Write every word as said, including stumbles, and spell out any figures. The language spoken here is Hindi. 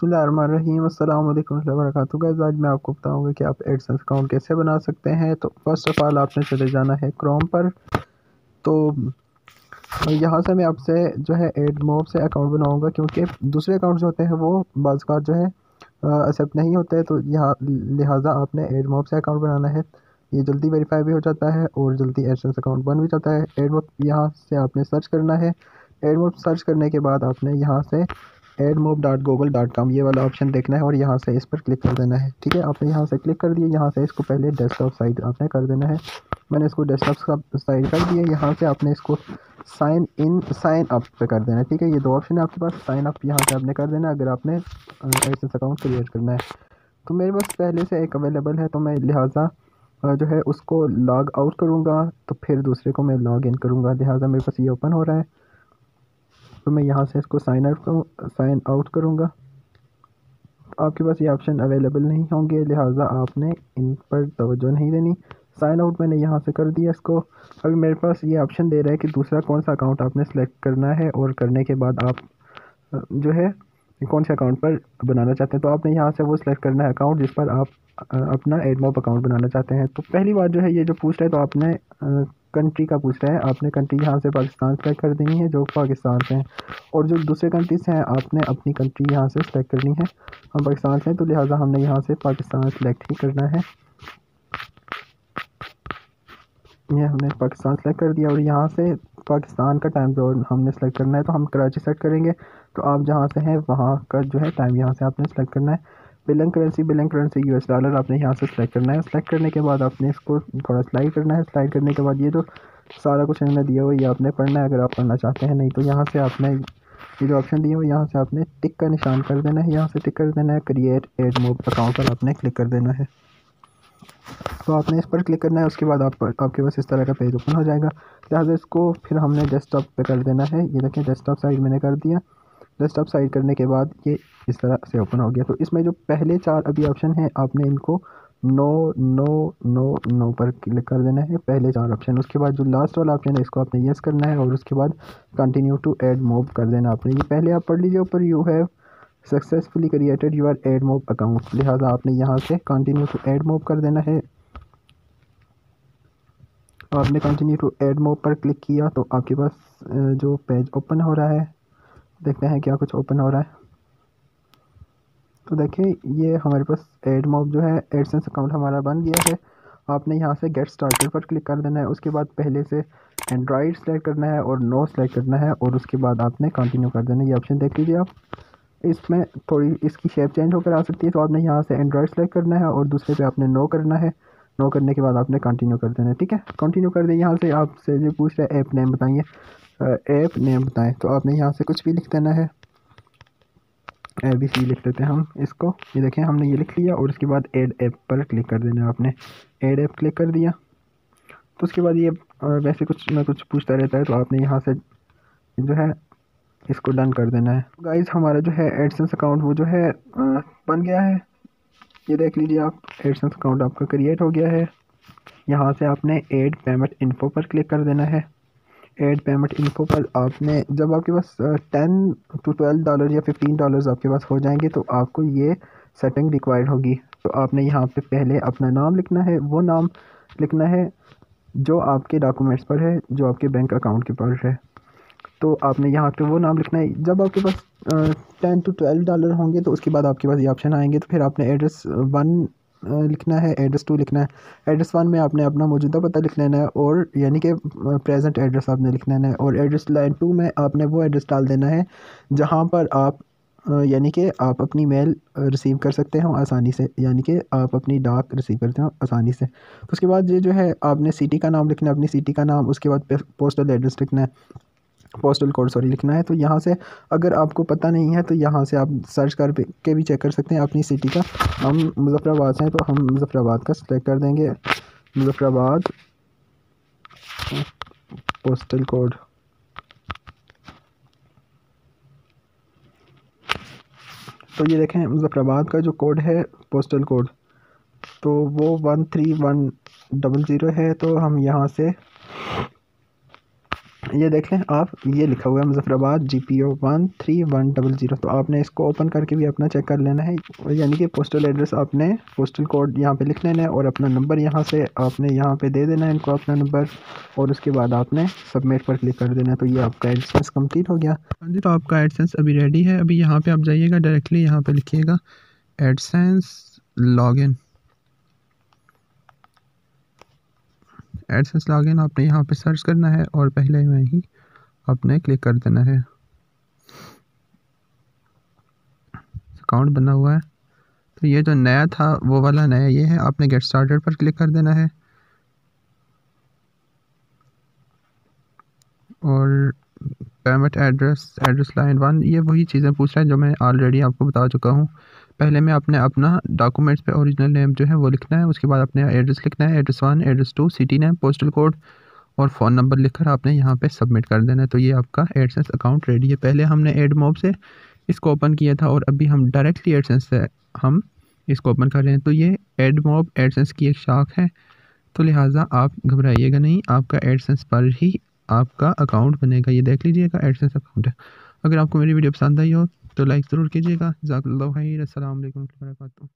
सुलेमान रहीम अस्सलाम वालेकुम वरहमतुल्लाहि वबरकातुहू। आज मैं आपको बताऊंगा कि आप एडसेंस अकाउंट कैसे बना सकते हैं। तो फर्स्ट ऑफ ऑल आपने चले जाना है क्रोम पर। तो यहाँ से मैं आपसे जो है एडमोब से अकाउंट बनाऊंगा, क्योंकि दूसरे अकाउंट जो होते हैं वो बाज़ का जो है एक्सेप्ट नहीं होते। तो यहाँ लिहाजा आपने एडमोब से अकाउंट बनाना है। ये जल्दी वेरीफाई भी हो जाता है और जल्दी एडसेंस अकाउंट बन भी जाता है। एडमोब यहाँ से आपने सर्च करना है। एडमोब सर्च करने के बाद आपने यहाँ से AdMob dot Google dot com ये वाला ऑप्शन देखना है और यहाँ से इस पर क्लिक कर देना है। ठीक है, आपने यहाँ से क्लिक कर दिया। यहाँ से इसको पहले डेस्कटॉप साइट आपने कर देना है। मैंने इसको डेस्कटॉप साइट कर दिया। यहाँ से आपने इसको साइन इन साइन अप पे कर देना है। ठीक है, ये दो ऑप्शन है आपके पास। साइन अप यहाँ से आपने कर देना अगर आपने एडसेंस अकाउंट क्रिएट करना है। तो मेरे पास पहले से एक अवेलेबल है, तो मैं लिहाजा जो है उसको लॉग आउट करूँगा, तो फिर दूसरे को मैं लॉग इन करूँगा। लिहाजा मेरे पास ये ओपन हो रहा है, तो मैं यहाँ से इसको साइन आउट करूँ साइन आउट करूँगा। तो आपके पास ये ऑप्शन अवेलेबल नहीं होंगे, लिहाजा आपने इन पर तवज्जो नहीं देनी। साइन आउट मैंने यहाँ से कर दिया इसको। अभी मेरे पास ये ऑप्शन दे रहा है कि दूसरा कौन सा अकाउंट आपने सेलेक्ट करना है और करने के बाद आप जो है कौन से अकाउंट पर बनाना चाहते हैं। तो आपने यहाँ से वो सिलेक्ट करना है अकाउंट जिस पर आप अपना एडमोब अकाउंट बनाना चाहते हैं। तो पहली बार जो है ये जो पूछ रहा है, तो आपने कंट्री का पूछ रहे हैं। आपने कंट्री यहाँ से पाकिस्तान सेलेक्ट कर देनी है, जो पाकिस्तान से हैं। और जो दूसरे कंट्री से हैं आपने अपनी कंट्री यहाँ से सेलेक्ट करनी है। हम पाकिस्तान से हैं, तो लिहाजा हमने यहाँ से पाकिस्तान सेलेक्ट ही करना है। ये हमने पाकिस्तान सेलेक्ट कर दिया और यहाँ से पाकिस्तान का टाइम जोन हमने सेलेक्ट करना है। तो हम कराची सेलेक्ट करेंगे। तो आप जहाँ से हैं वहाँ का जो है टाइम यहाँ से आपने सेलेक्ट करना है। Billing currency billing currency US dollar आपने यहाँ से सेलेक्ट करना है। सेलेक्ट करने के बाद आपने इसको थोड़ा स्लाइड करना है। स्लाइड करने के बाद ये जो सारा कुछ इन्होंने दिया हुआ ये आपने पढ़ना है अगर आप पढ़ना चाहते हैं, नहीं तो यहाँ से आपने ये जो ऑप्शन दिए हुए यहाँ से आपने टिक का निशान कर देना है। यहाँ से टिक कर देना है। क्रिएट एडमोब अकाउंट पर आपने क्लिक कर देना है। तो आपने इस पर क्लिक करना है। उसके बाद आप आपके पास इस तरह का पेज ओपन हो जाएगा। लिहाजा इसको फिर हमने डेस्कटॉप पर कर देना है। ये देखें, डेस्कटॉप साइड मैंने कर दिया। डेस्कटॉप साइड करने के बाद ये इस तरह से ओपन हो गया। तो इसमें जो पहले चार अभी ऑप्शन हैं आपने इनको नो नो नो नो पर क्लिक कर देना है, पहले चार ऑप्शन। उसके बाद जो लास्ट वाला ऑप्शन है इसको आपने येस करना है और उसके बाद कंटिन्यू टू एडमोब कर देना आपने। ये पहले आप पढ़ लीजिए ऊपर, you have successfully created your AdMob account. लिहाजा आपने यहाँ से कंटिन्यू टू एडमोब कर देना है। आपने कंटिन्यू टू एडमोब पर क्लिक किया तो आपके पास जो पेज ओपन हो रहा है, देखते हैं क्या कुछ ओपन हो रहा है। तो देखिए ये हमारे पास एडमोब जो है एडसेंस अकाउंट हमारा बन गया है। आपने यहाँ से गेट स्टार्टेड पर क्लिक कर देना है। उसके बाद पहले से एंड्रॉइड सेलेक्ट करना है और नो सेलेक्ट करना है और उसके बाद आपने कंटिन्यू कर देना है। ये ऑप्शन देख लीजिए आप। इसमें थोड़ी इसकी शेप चेंज होकर आ सकती है, तो आपने यहाँ से एंड्रॉइड सेलेक्ट करना है और दूसरे पर आपने नो करना है। नो करने के बाद आपने कंटिन्यू कर देना है। ठीक है, कंटिन्यू कर दें। यहाँ से आपसे जो पूछ रहे हैं ऐप नेम बताइए, ऐप नेम बताएं, तो आपने यहाँ से कुछ भी लिख देना है। ए बी सी लिख देते हैं हम इसको। ये देखें हमने ये लिख लिया और उसके बाद एड ऐप पर क्लिक कर देना है। आपने एड ऐप क्लिक कर दिया। तो उसके बाद ये वैसे कुछ ना कुछ पूछता रहता है, तो आपने यहाँ से जो है इसको डन कर देना है। गाइज़ हमारा जो है एडसेंस अकाउंट वो जो है बन गया है। ये देख लीजिए आप, एडसेंस अकाउंट आपका क्रिएट हो गया है। यहाँ से आपने एड पेमेंट इन्फो पर क्लिक कर देना है। एड पेमेंट इन्फो पर आपने जब आपके पास टेन टू ट्वेल्व डॉलर या फिफ्टीन डॉलर्स आपके पास हो जाएंगे तो आपको ये सेटिंग रिक्वायर्ड होगी। तो आपने यहाँ पे पहले अपना नाम लिखना है, वो नाम लिखना है जो आपके डॉक्यूमेंट्स पर है, जो आपके बैंक अकाउंट के पर है। तो आपने यहाँ पे वो नाम लिखना है। जब आपके पास टेन टू ट्वेल्व डॉलर होंगे तो उसके बाद आपके पास ये ऑप्शन आएंगे। तो फिर आपने एड्रेस वन लिखना है, एड्रेस टू लिखना है। एड्रेस वन में आपने अपना मौजूदा पता लिख लेना है और यानी कि प्रेजेंट एड्रेस आपने लिख लेना है। और एड्रेस लाइन टू में आपने वो एड्रेस डाल देना है जहाँ पर आप यानी कि आप अपनी मेल रिसीव कर सकते हो आसानी से, यानी कि आप अपनी डाक रिसीव करते हो आसानी से। तो उसके बाद ये जो है आपने सिटी का नाम लिखना है, अपनी सिटी का नाम। उसके बाद पोस्टल एड्रेस लिखना है, पोस्टल कोड सॉरी लिखना है। तो यहाँ से अगर आपको पता नहीं है तो यहाँ से आप सर्च करके भी चेक कर सकते हैं अपनी सिटी का। हम मुज़फ्फराबाद से हैं तो हम मुज़फ्फराबाद का सेलेक्ट कर देंगे। मुज़फ्फराबाद पोस्टल कोड तो ये देखें मुज़फ्फराबाद का जो कोड है पोस्टल कोड तो वो one three one double zero है। तो हम यहाँ से ये देख लें आप, ये लिखा हुआ है Muzaffarabad G P O one three one double zero. तो आपने इसको ओपन करके भी अपना चेक कर लेना है, यानी कि पोस्टल एड्रेस आपने पोस्टल कोड यहाँ पे लिख लेना है और अपना नंबर यहाँ से आपने यहाँ पे दे देना है इनको अपना नंबर, और उसके बाद आपने सबमिट पर क्लिक कर देना है। तो ये आपका एडसेंस कम्प्लीट हो गया। हाँ जी, तो आपका एडसेंस अभी रेडी है। अभी यहाँ पर आप जाइएगा, डायरेक्टली यहाँ पर लिखिएगा एडसेंस लॉगिन। एडसेंस लॉगिन आपने यहाँ पे सर्च करना है और पहले में ही आपने क्लिक कर देना है। अकाउंट बना हुआ है तो ये जो नया था वो वाला नया ये है, आपने गेट स्टार्टेड पर क्लिक कर देना है और payment address address line one, ये वही चीज़ें पूछ रहा है जो मैं ऑलरेडी आपको बता चुका हूँ। पहले में आपने अपना डॉक्यूमेंट्स पे ओरिजिनल नेम जो है वो लिखना है, उसके बाद अपने एड्रेस लिखना है, address one, address two, city name, postal code और फ़ोन नंबर लिखकर आपने यहाँ पे सबमिट कर देना है। तो ये आपका एडसेंस अकाउंट रेडी है। पहले हमने एडमोब से इसको ओपन किया था और अभी हम डायरेक्टली एडसेंस से हम इसको ओपन कर रहे हैं। तो ये एडमोब एडसेंस की एक शाख है, तो लिहाजा आप घबराइएगा नहीं, आपका एडसेंस पर ही आपका अकाउंट बनेगा। ये देख लीजिएगा एडसेंस अकाउंट है। अगर आपको मेरी वीडियो पसंद आई हो तो लाइक ज़रूर कीजिएगा। जज़ाकल्लाहु खैर। अस्सलाम वालेकुम।